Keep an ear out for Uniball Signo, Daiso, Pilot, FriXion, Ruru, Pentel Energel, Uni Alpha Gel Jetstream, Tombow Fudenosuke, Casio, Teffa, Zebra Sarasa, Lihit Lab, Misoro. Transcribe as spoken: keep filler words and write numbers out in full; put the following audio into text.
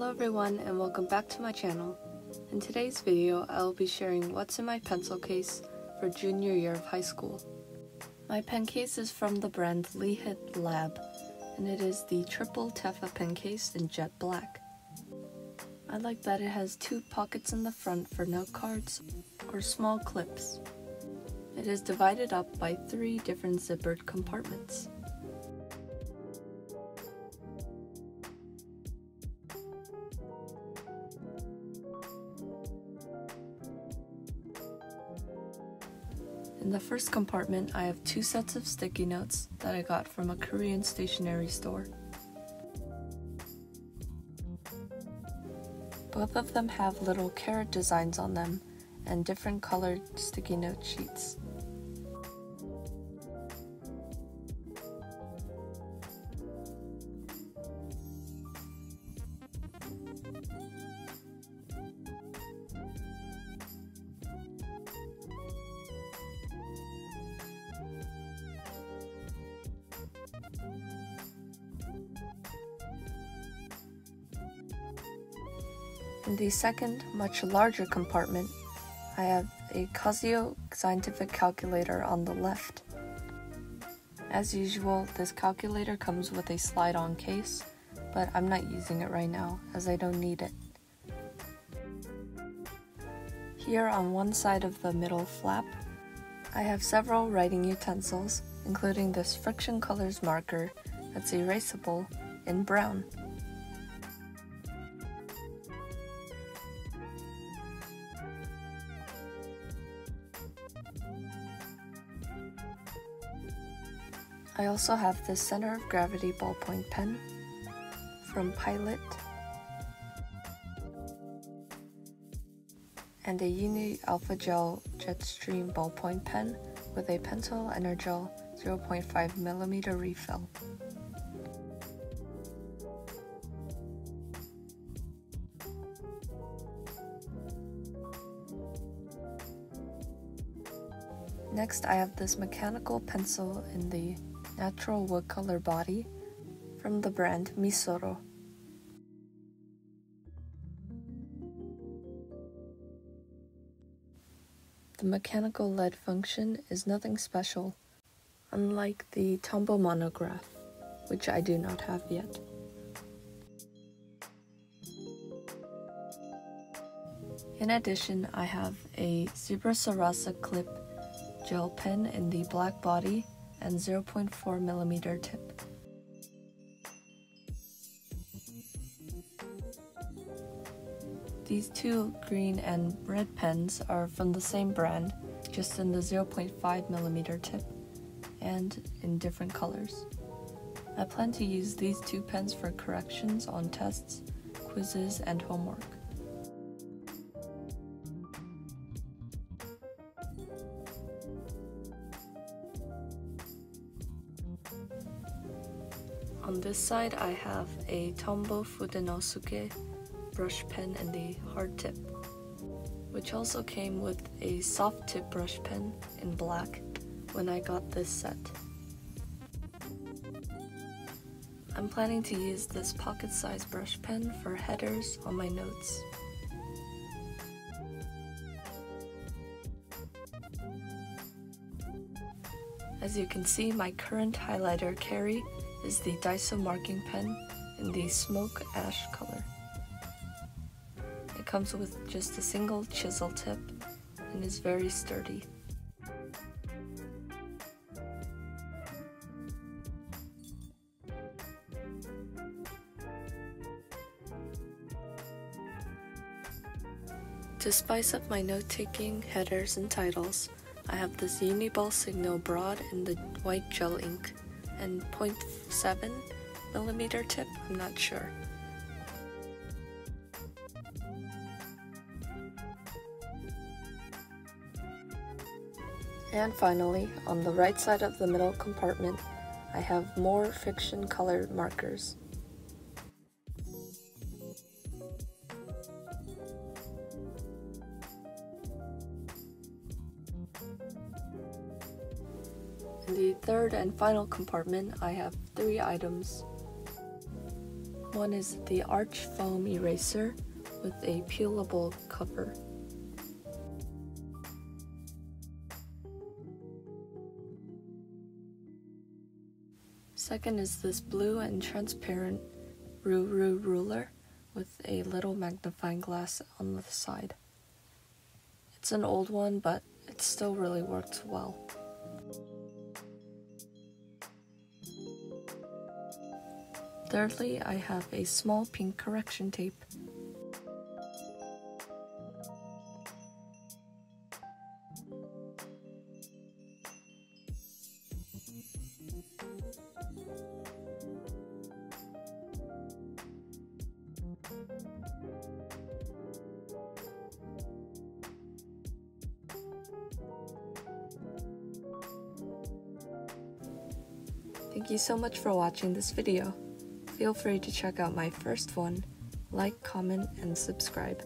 Hello everyone and welcome back to my channel. In today's video, I will be sharing what's in my pencil case for junior year of high school. My pen case is from the brand Lihit Lab, and it is the triple Teffa pen case in jet black. I like that it has two pockets in the front for note cards or small clips. It is divided up by three different zippered compartments. In the first compartment, I have two sets of sticky notes that I got from a Korean stationery store. Both of them have little carrot designs on them and different colored sticky note sheets. In the second, much larger compartment, I have a Casio scientific calculator on the left. As usual, this calculator comes with a slide-on case, but I'm not using it right now as I don't need it. Here on one side of the middle flap, I have several writing utensils, including this FriXion Colors marker that's erasable in brown. I also have this center of gravity ballpoint pen from Pilot and a Uni Alpha Gel Jetstream ballpoint pen with a Pentel Energel zero point five millimeter refill. Next, I have this mechanical pencil in the natural wood color body from the brand Misoro. The mechanical lead function is nothing special, unlike the Tombow monograph, which I do not have yet. In addition, I have a Zebra Sarasa clip gel pen in the black body and zero point four millimeter tip. These two green and red pens are from the same brand, just in the zero point five millimeter tip and in different colors. I plan to use these two pens for corrections on tests, quizzes, and homework. On this side, I have a Tombow Fudenosuke brush pen in the hard tip, which also came with a soft tip brush pen in black when I got this set. I'm planning to use this pocket-sized brush pen for headers on my notes. As you can see, my current highlighter carry is the Daiso marking pen in the smoke ash color. It comes with just a single chisel tip and is very sturdy. To spice up my note-taking, headers, and titles, I have this Uniball Signo Broad in the white gel ink and zero point seven millimeter tip, I'm not sure. And finally, on the right side of the middle compartment, I have more FriXion colored markers. In the third and final compartment, I have three items. One is the Arch Foam Eraser with a peelable cover. Second is this blue and transparent Ruru ruler with a little magnifying glass on the side. It's an old one, but it still really works well. Thirdly, I have a small pink correction tape. Thank you so much for watching this video. Feel free to check out my first one, like, comment, and subscribe.